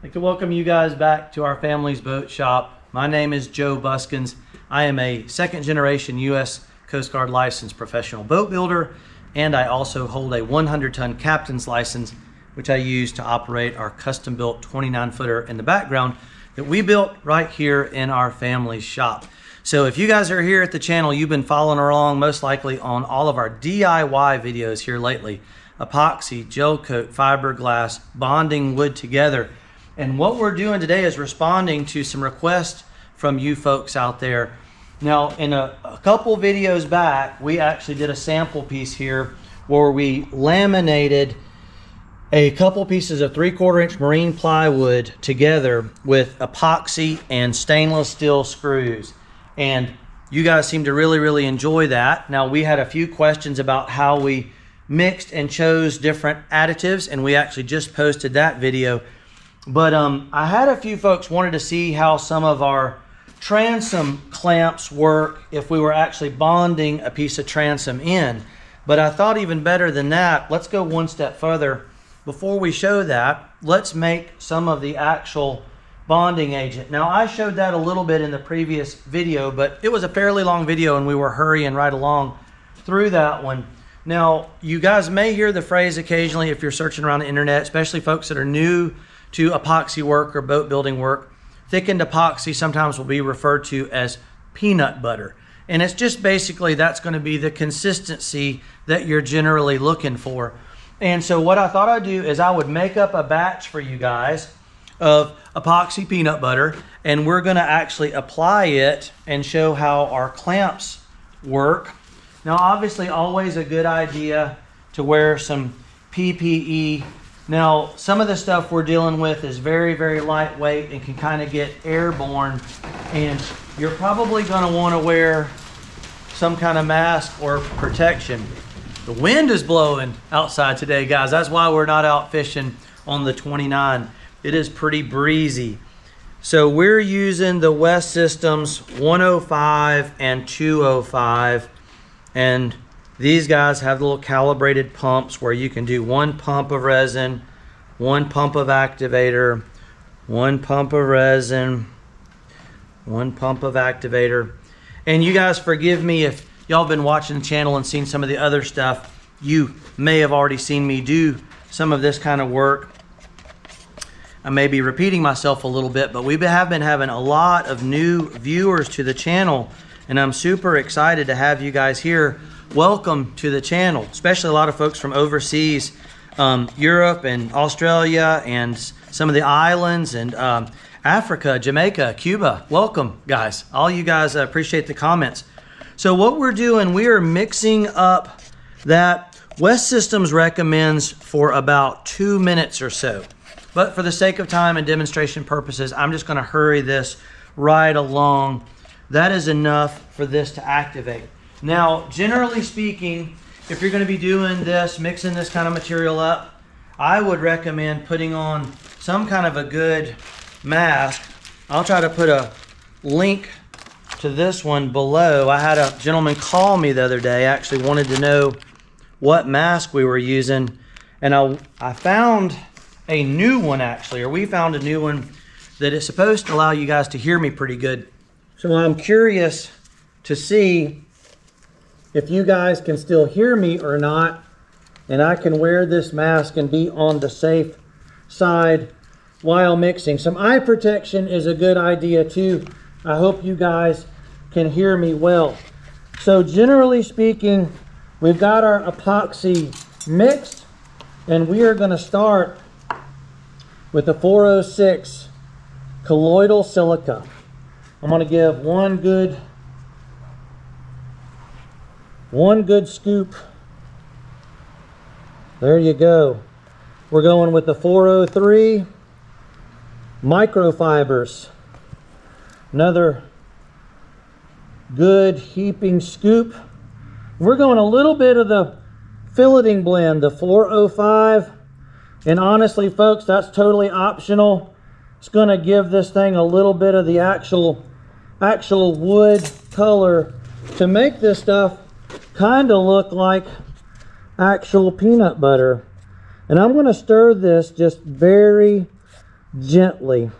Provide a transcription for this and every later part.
I'd like to welcome you guys back to our family's boat shop. My name is Joe Buskins. I am a second generation U.S. Coast Guard licensed professional boat builder, and I also hold a 100-ton captain's license, which I use to operate our custom-built 29-footer in the background that we built right here in our family's shop. So if you guys are here at the channel, you've been following along most likely on all of our DIY videos here lately. Epoxy, gel coat, fiberglass, bonding wood together. And what we're doing today is responding to some requests from you folks out there. Now, in a couple videos back, we actually did a sample piece here where we laminated a couple pieces of 3/4 inch marine plywood together with epoxy and stainless steel screws. And you guys seem to really enjoy that. Now, we had a few questions about how we mixed and chose different additives, and we actually just posted that video. But I had a few folks wanted to see how some of our transom clamps work if we were actually bonding a piece of transom in. But I thought even better than that, let's go one step further. Before we show that, let's make some of the actual bonding agent. Now, I showed that a little bit in the previous video, but it was a fairly long video and we were hurrying right along through that one. Now, you guys may hear the phrase occasionally if you're searching around the internet, especially folks that are new to epoxy work or boat building work. Thickened epoxy sometimes will be referred to as peanut butter. And it's just basically that's going to be the consistency that you're generally looking for. And so what I thought I'd do is I would make up a batch for you guys of epoxy peanut butter, and we're going to actually apply it and show how our clamps work. Now, obviously, always a good idea to wear some PPE. Now, some of the stuff we're dealing with is very lightweight and can kind of get airborne. And you're probably gonna wanna wear some kind of mask or protection. The wind is blowing outside today, guys. That's why we're not out fishing on the 29. It is pretty breezy. So we're using the WEST Systems 105 and 205. And these guys have little calibrated pumps where you can do one pump of resin, one pump of activator, one pump of resin, one pump of activator. And you guys forgive me if y'all been watching the channel and seen some of the other stuff. You may have already seen me do some of this kind of work. I may be repeating myself a little bit, but we have been having a lot of new viewers to the channel, and I'm super excited to have you guys here. Welcome to the channel, especially a lot of folks from overseas, Europe and Australia and some of the islands and Africa, Jamaica, Cuba. Welcome, guys. All you guys, I appreciate the comments. So what we're doing, we are mixing up that West Systems recommends for about 2 minutes or so. But for the sake of time and demonstration purposes, I'm just going to hurry this right along. That is enough for this to activate. Now, generally speaking, if you're going to be doing this, mixing this kind of material up, I would recommend putting on some kind of a good mask. I'll try to put a link to this one below. I had a gentleman call me the other day, actually wanted to know what mask we were using. And I found a new one, actually, or we found a new one that is supposed to allow you guys to hear me pretty good. So I'm curious to see if you guys can still hear me or not, and I can wear this mask and be on the safe side while mixing. Some eye protection is a good idea too. I hope you guys can hear me well. So generally speaking, we've got our epoxy mixed, and we are going to start with the 406 colloidal silica. I'm going to give one good scoop. There you go. We're going with the 403 microfibers. Another good heaping scoop. We're going a little bit of the filleting blend, the 405. And honestly, folks, that's totally optional. It's going to give this thing a little bit of the actual wood color to make this stuff kind of look like actual peanut butter. And I'm going to stir this just very gently.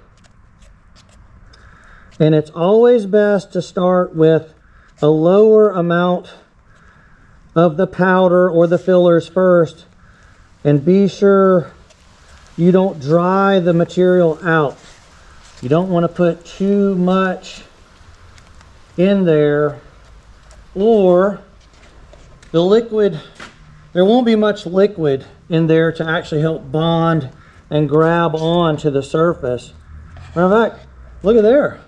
And it's always best to start with a lower amount of the powder or the fillers first, and be sure you don't dry the material out. You don't want to put too much in there, or the liquid, there won't be much liquid in there to actually help bond and grab on to the surface. Matter of fact, look at there.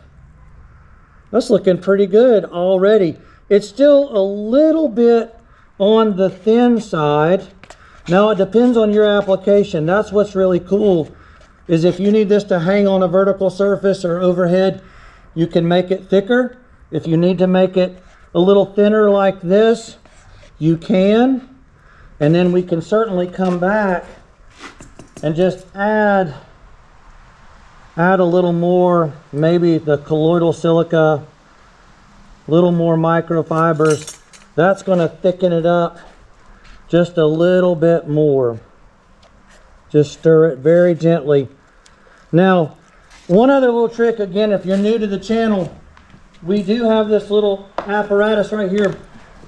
That's looking pretty good already. It's still a little bit on the thin side. Now it depends on your application. That's what's really cool, is if you need this to hang on a vertical surface or overhead, you can make it thicker. If you need to make it a little thinner like this, you can. And then we can certainly come back and just add a little more, maybe the colloidal silica, a little more microfibers. That's going to thicken it up just a little bit more. Just stir it very gently. Now, one other little trick, again, if you're new to the channel, we do have this little apparatus right here.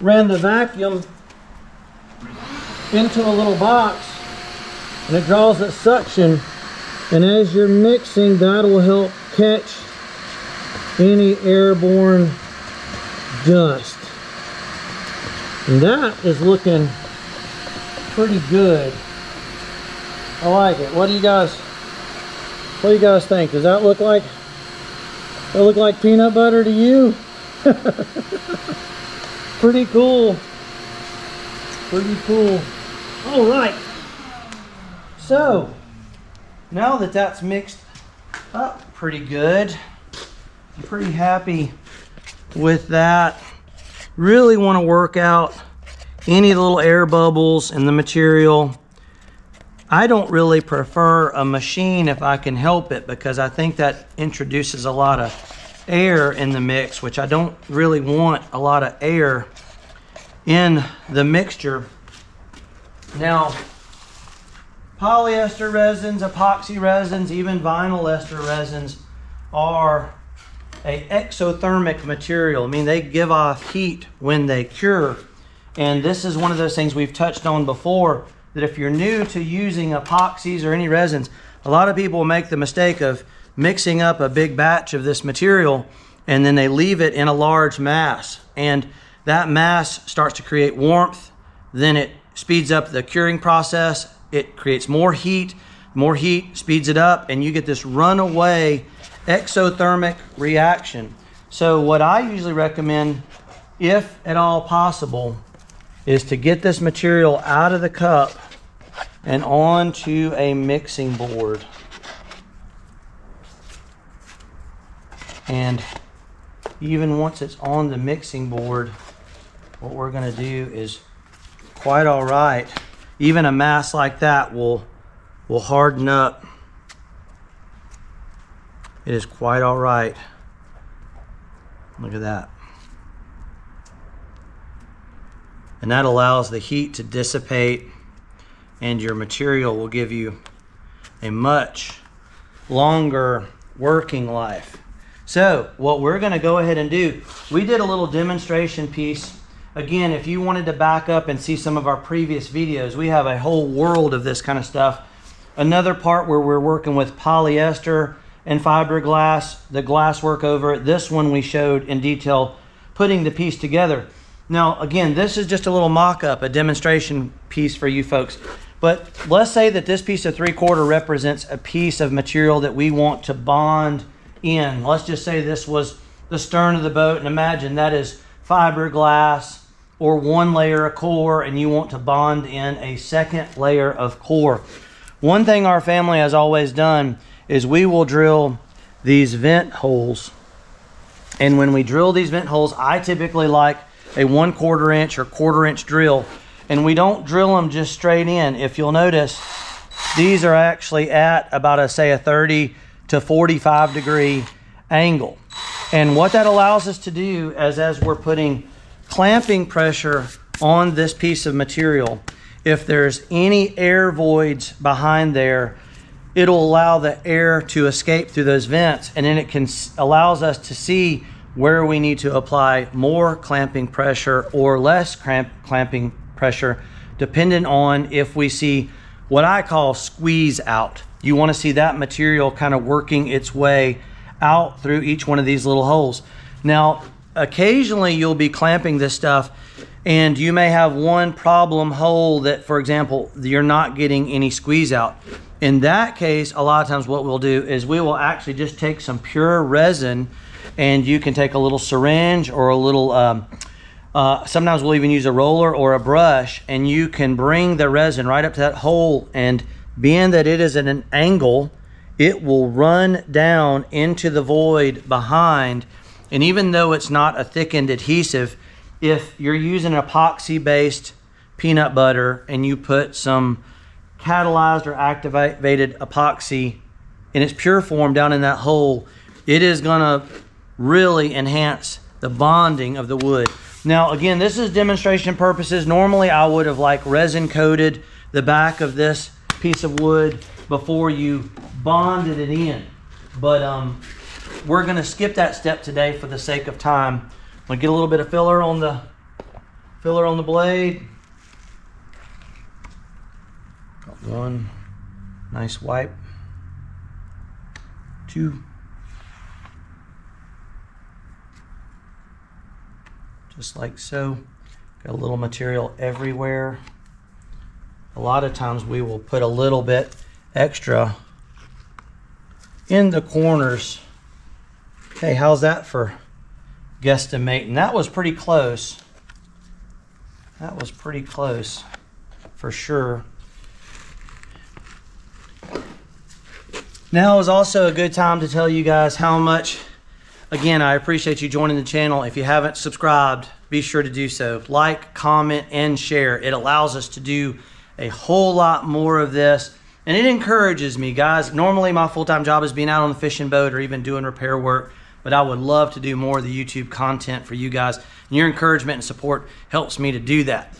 Ran the vacuum into a little box, and it draws a suction. And as you're mixing, that'll help catch any airborne dust. And that is looking pretty good. I like it. What do you guys think? Does that look like peanut butter to you? Pretty cool. Pretty cool. All right. So, now that that's mixed up pretty good, I'm pretty happy with that. Really want to work out any little air bubbles in the material. I don't really prefer a machine if I can help it, because I think that introduces a lot of air in the mix, which I don't really want a lot of air in the mixture. Now, polyester resins, epoxy resins, even vinyl ester resins are an exothermic material. I mean, they give off heat when they cure. And this is one of those things we've touched on before, that if you're new to using epoxies or any resins, a lot of people make the mistake of mixing up a big batch of this material and then they leave it in a large mass. And that mass starts to create warmth, then it speeds up the curing process. It creates more heat speeds it up, and you get this runaway exothermic reaction. So what I usually recommend, if at all possible, is to get this material out of the cup and onto a mixing board. And even once it's on the mixing board, what we're gonna do is quite all right. Even a mass like that will harden up. It is quite all right. Look at that. And that allows the heat to dissipate, and your material will give you a much longer working life. So what we're going to go ahead and do, we did a little demonstration piece. Again, if you wanted to back up and see some of our previous videos, we have a whole world of this kind of stuff. Another part where we're working with polyester and fiberglass, the glass work over it. This one we showed in detail putting the piece together. Now, again, this is just a little mock-up, a demonstration piece for you folks. But let's say that this piece of 3/4 represents a piece of material that we want to bond in. Let's just say this was the stern of the boat, and imagine that is fiberglass, or one layer of core, and you want to bond in a second layer of core. One thing our family has always done is we will drill these vent holes. And when we drill these vent holes, I typically like a 1/4 inch or 1/4 inch drill. And we don't drill them just straight in. If you'll notice, these are actually at about a 30 to 45 degree angle. And what that allows us to do is, as we're putting clamping pressure on this piece of material, if there's any air voids behind there, it'll allow the air to escape through those vents, and then it can allows us to see where we need to apply more clamping pressure or less clamping pressure, depending on if we see what I call squeeze out. You want to see that material kind of working its way out through each one of these little holes. Now, occasionally you'll be clamping this stuff and you may have one problem hole that, for example, you're not getting any squeeze out. In that case, a lot of times what we'll do is we will actually just take some pure resin, and you can take a little syringe or a little, sometimes we'll even use a roller or a brush, and you can bring the resin right up to that hole, and being that it is at an angle, it will run down into the void behind. And even though it's not a thickened adhesive, if you're using an epoxy-based peanut butter and you put some catalyzed or activated epoxy in its pure form down in that hole, it is gonna really enhance the bonding of the wood. Now, again, this is demonstration purposes. Normally, I would have like resin coated the back of this piece of wood before you bonded it in. But we're gonna skip that step today for the sake of time. I'm gonna get a little bit of filler on the blade. Got one, nice wipe. Two. Just like so. Got a little material everywhere. A lot of times we will put a little bit extra in the corners. Hey, how's that for guesstimating? That was pretty close. That was pretty close for sure. Now is also a good time to tell you guys how much, again, I appreciate you joining the channel. If you haven't subscribed, be sure to do so. Like, comment, and share. It allows us to do a whole lot more of this, and it encourages me, guys. Normally my full-time job is being out on the fishing boat or even doing repair work, but I would love to do more of the YouTube content for you guys, and your encouragement and support helps me to do that.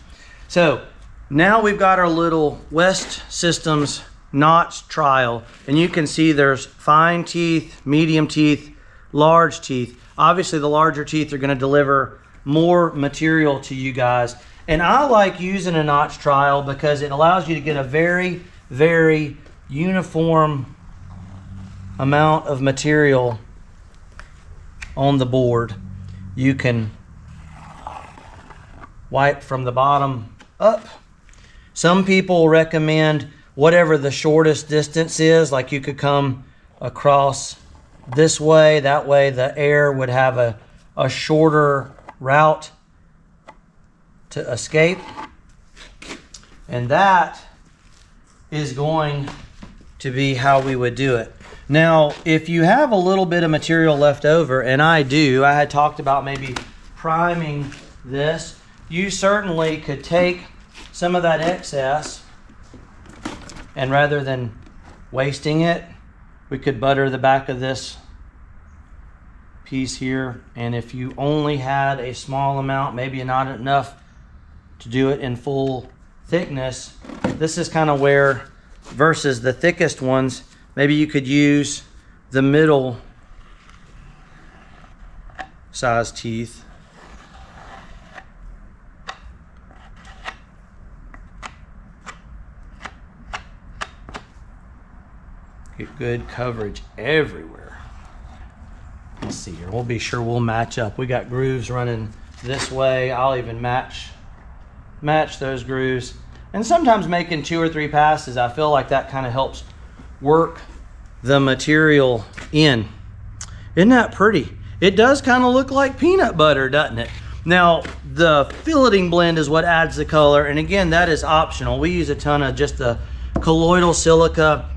So now we've got our little West Systems notch trial, and you can see there's fine teeth, medium teeth, large teeth. Obviously the larger teeth are going to deliver more material to you guys. And I like using a notch trial because it allows you to get a very, very uniform amount of material on the board. You can wipe from the bottom up. Some people recommend whatever the shortest distance is, like you could come across this way. That way the air would have a shorter route to escape, and that is going to be how we would do it. Now, if you have a little bit of material left over, and I do, I had talked about maybe priming this, you certainly could take some of that excess, and rather than wasting it, we could butter the back of this piece here. And if you only had a small amount, maybe not enough to do it in full thickness, this is kind of where, versus the thickest ones, maybe you could use the middle size teeth. Get good coverage everywhere. Let's see here, we'll be sure we'll match up. We got grooves running this way. I'll even match those grooves, and sometimes making 2 or 3 passes, I feel like that kind of helps work the material in. Isn't that pretty? It does kind of look like peanut butter, doesn't it? Now the filleting blend is what adds the color, and again, that is optional. We use a ton of just the colloidal silica.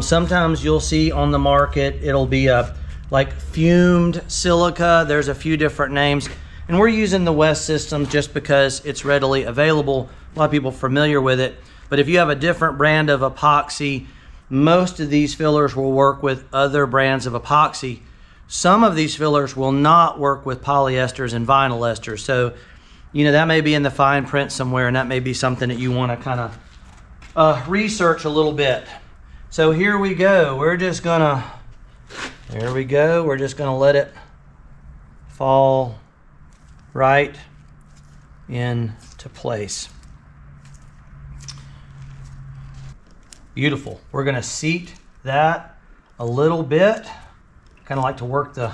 Sometimes you'll see on the market it'll be a like fumed silica. There's a few different names. And we're using the West Systems just because it's readily available. A lot of people are familiar with it. But if you have a different brand of epoxy, most of these fillers will work with other brands of epoxy. Some of these fillers will not work with polyesters and vinyl esters. So, you know, that may be in the fine print somewhere, and that may be something that you want to kind of research a little bit. So here we go. We're just gonna, there we go. We're just gonna let it fall right into place. Beautiful. We're gonna seat that a little bit. Kind of like to work the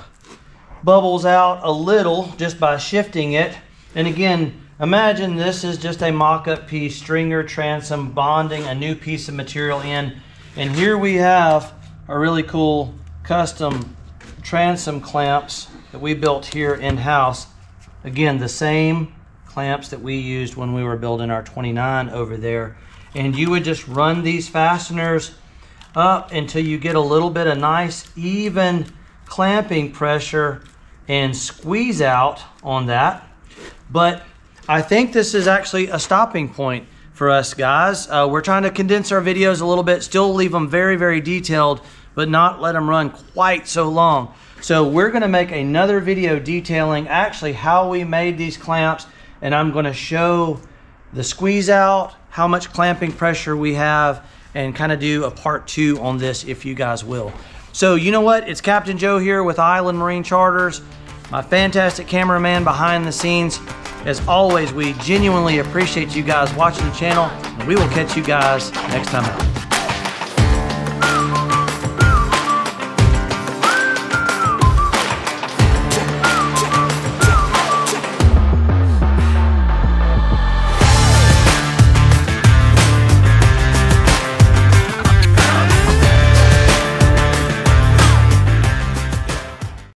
bubbles out a little just by shifting it. And again, imagine this is just a mock-up piece, stringer, transom, bonding a new piece of material in. And here we have our really cool custom transom clamps that we built here in-house. Again, the same clamps that we used when we were building our 29 over there. And you would just run these fasteners up until you get a little bit of nice, even clamping pressure and squeeze out on that. But I think this is actually a stopping point for us, guys. We're trying to condense our videos a little bit, still leave them very, very detailed, but not let them run quite so long. So we're gonna make another video detailing actually how we made these clamps, and I'm gonna show the squeeze out, how much clamping pressure we have, and kind of do a part two on this if you guys will. So you know what? It's Captain Joe here with Island Marine Charters, my fantastic cameraman behind the scenes. As always, we genuinely appreciate you guys watching the channel, and we will catch you guys next time out.